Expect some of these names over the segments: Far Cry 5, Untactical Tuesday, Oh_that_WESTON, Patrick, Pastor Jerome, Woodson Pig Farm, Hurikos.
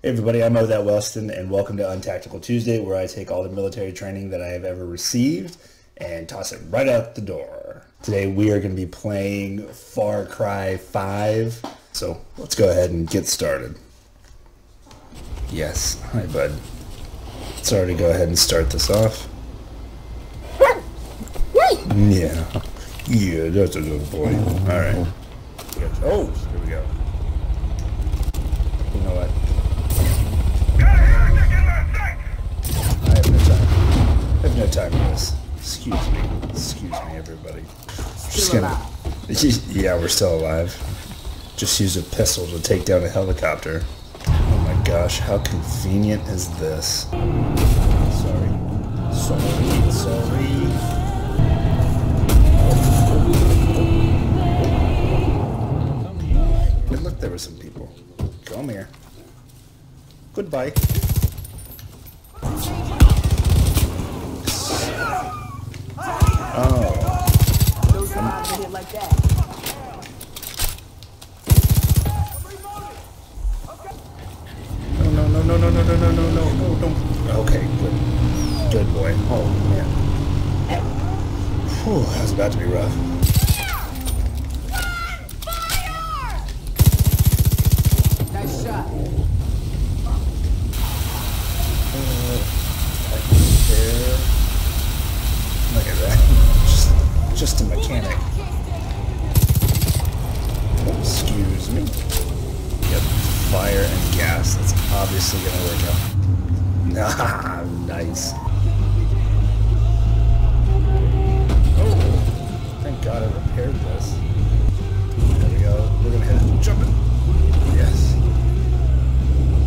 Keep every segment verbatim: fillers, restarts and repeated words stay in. Hey everybody, I'm oh that Weston, and welcome to Untactical Tuesday, where I take all the military training that I have ever received and toss it right out the door. Today we are going to be playing Far Cry five, so let's go ahead and get started. Yes, hi bud. Sorry to go ahead and start this off. Yeah, yeah, that's a good boy. Alright. Oh, here we go. You know what? No time for this. Excuse me. Excuse me, everybody. We're just gonna, just, yeah, we're still alive. Just use a pistol to take down a helicopter. Oh my gosh, how convenient is this? Sorry. Sorry. Sorry. And look, there were some people. Come here. Goodbye. Like that. No, no, no, no, no, no, no, no, no, no, no, don't. Okay, good. Good boy. Oh, man. Whew, that was about to be rough. Fire! Nice shot. Uh, I can Look at that. Just, just a mechanic. Excuse me. Yep, fire and gas. That's obviously gonna work out. Nah, nice. Oh, thank God I repaired this. There we go. We're gonna hit it. Jumping. Yes.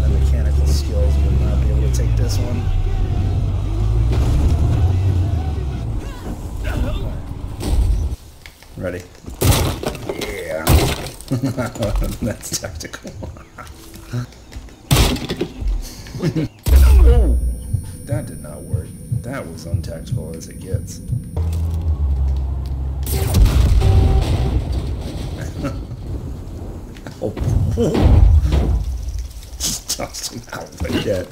My mechanical skills will not be able to take this one. Ready. That's tactical. Oh, that did not work. That was untactical as it gets. Oh. Just tossed him out like that.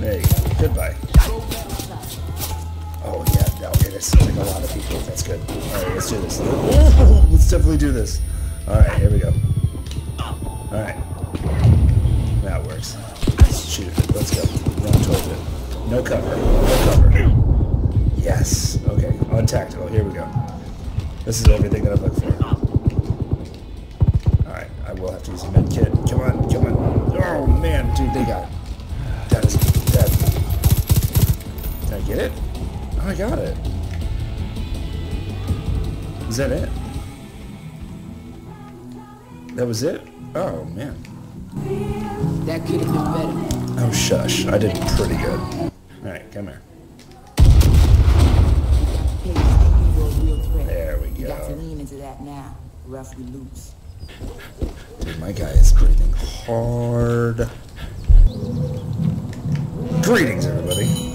There you go. Goodbye. Oh yeah, okay, that seems like a lot of people. That's good. Alright, let's do this. Oh, let's definitely do this. Alright, here we go. Alright. That works. Shoot it. Let's go. Run towards it. No cover. No cover. Yes. Okay. Untactical. Here we go. This is everything that I'm looking for. Alright, I will have to use a med kit. Come on, come on. Oh man, dude, they got it. That is that. Did I get it? I got it. Is that it? That was it? Oh, man. That could have been better. Oh, shush. I did pretty good. Alright, come here. There we go. Got to lean into that now. Roughly loose. Dude, my guy is breathing hard. Greetings, everybody.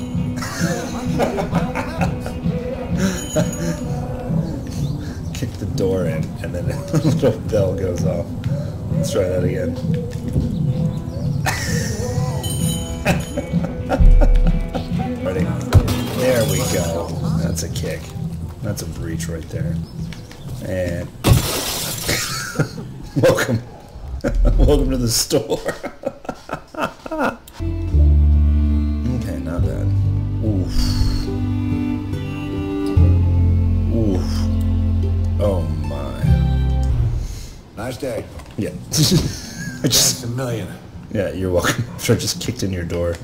Kick the door in, and then a little bell goes off. Let's try that again. Ready? There we go. That's a kick. That's a breach right there. And welcome. Welcome to the store. Okay, not bad. Oof. Oh my. Nice day. Yeah. I just a million. Yeah, you're welcome. Sure, just kicked in your door.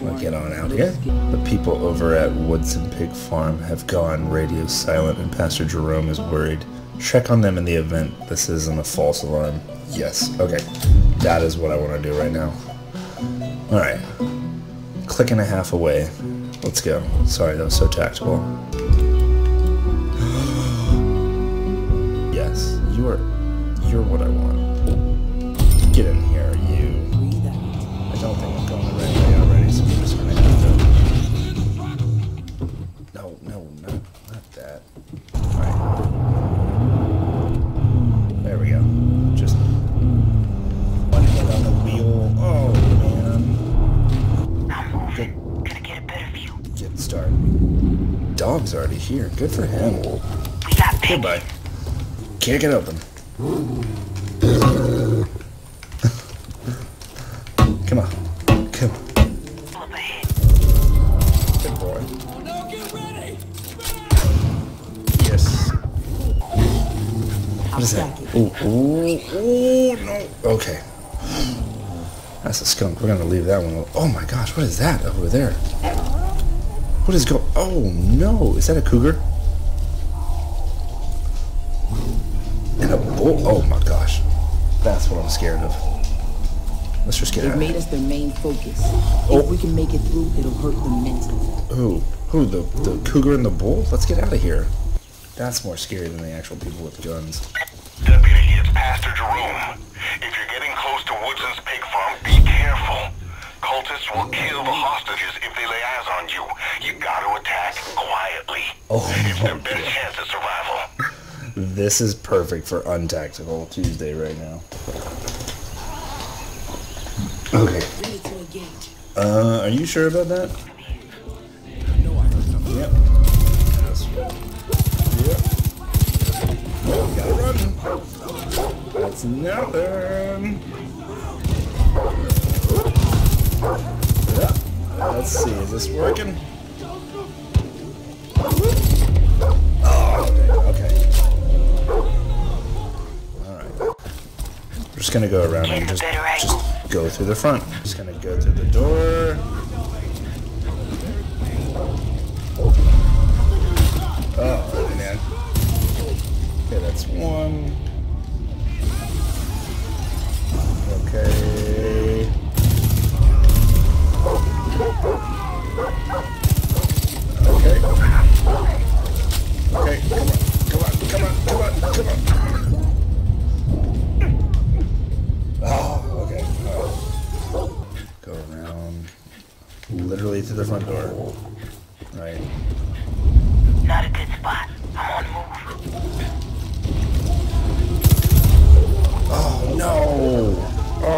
Well, get on out here. The people over at Woodson Pig Farm have gone radio silent, and Pastor Jerome is worried. Check on them in the event this isn't a false alarm. Yes. Okay. That is what I want to do right now. Alright. Click and a half away. Let's go. Sorry, that was so tactical. You're, you're what I want. Get in here, you. I don't think I'm going the right way already, so I'm just gonna have to. No, no, no, not that. All right. There we go. Just. One hit on the wheel. start. Dog's already here. Good for him. We got Pig. Goodbye. Kick it open. Come on. Come on. Good boy. Oh, no, get ready. Yes. What is that? Ooh, ooh, ooh, no. Okay. That's a skunk. We're gonna leave that one alone. Oh my gosh, what is that over there? What is going? Oh no, is that a cougar? And a bull? Oh my gosh, that's what I'm scared of. Let's just get out. They've made us their main focus. Oh. If we can make it through, it'll hurt them mentally. Who? Who? The the cougar and the bull? Let's get out of here. That's more scary than the actual people with guns. Deputy, it's Pastor Jerome. If you're getting close to Woodson's Pig Farm, be careful. Cultists will kill the hostages if they lay eyes on you. You gotta attack quietly. Oh, it's their best chance at survival. This is perfect for Untactical Tuesday right now. Okay. Uh, are you sure about that? Yep. Yep. That's nothing. Yeah. Let's see, is this working? Oh, okay. Alright. We're just gonna go around and just, just go through the front. Just gonna go through the door. Oh, man. Okay, that's one. Okay. Okay. Okay, come on, come on, come on, come on, come on. Oh, okay. Oh. Go around literally through the front door. Right. Not a good spot. I'm on the move. Oh no! Oh.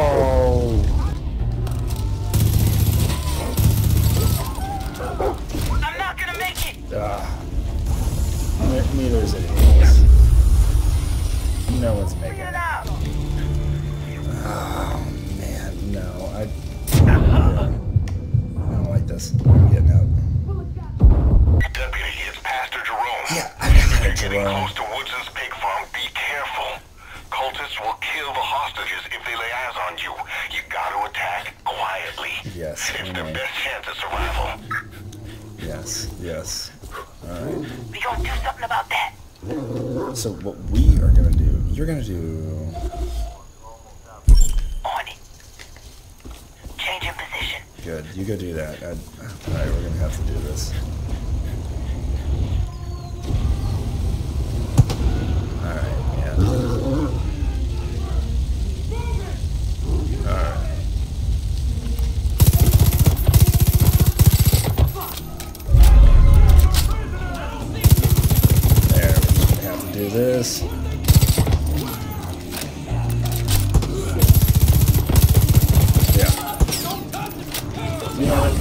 Ah, neither is anyone else. No one's making it. Oh man, no, I, yeah, I don't like this. I'm getting out. Deputy, it's Pastor Jerome. Yeah, I you're getting close to Woodson's Pig Farm. Be careful. Cultists will kill the hostages if they lay eyes on you. You got to attack quietly. Yes. It's anyway. The best chance of survival. Yes. Yes. Alright. We gonna do something about that. So what we are gonna do, you're gonna do on it. Change in position. Good, you go do that. Alright, we're gonna have to do this. Alright, yeah. Alright. This. Yeah. You know what?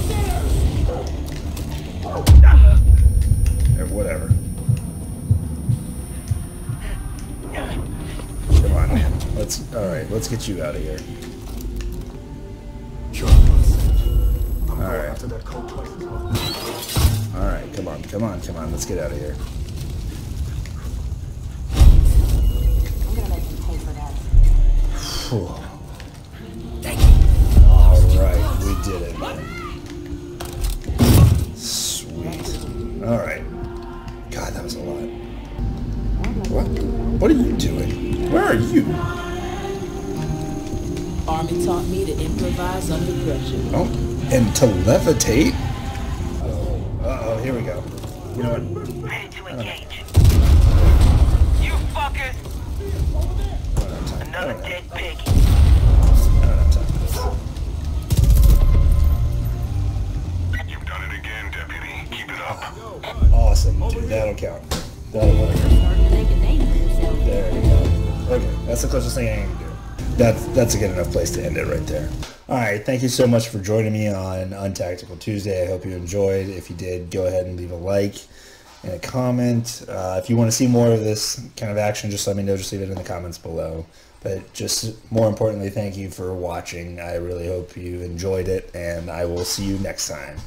Or whatever. Come on, man. Let's. All right. Let's get you out of here. Sure. All right. All right. Come on. Come on. Come on. Let's get out of here. Cool. Alright, we did it, man. Sweet. Alright. God, that was a lot. What? What are you doing? Where are you? Army taught me to improvise under pressure. Oh, and to levitate? Uh-oh, uh-oh, here we go. You know what? Ready to engage. You fuckers! Another dead pig. I don't have time for this. You've done it again, Deputy. Keep it up. Oh, awesome. Dude, that'll count. That'll work. There you go. Okay, that's the closest thing I can do. that's that's a good enough place to end it right there. All right, thank you so much for joining me on Untactical Tuesday. I hope you enjoyed. If you did, go ahead and leave a like and a comment. Uh, if you want to see more of this kind of action, just let me know. Just leave it in the comments below. But just more importantly, thank you for watching. I really hope you enjoyed it, and I will see you next time.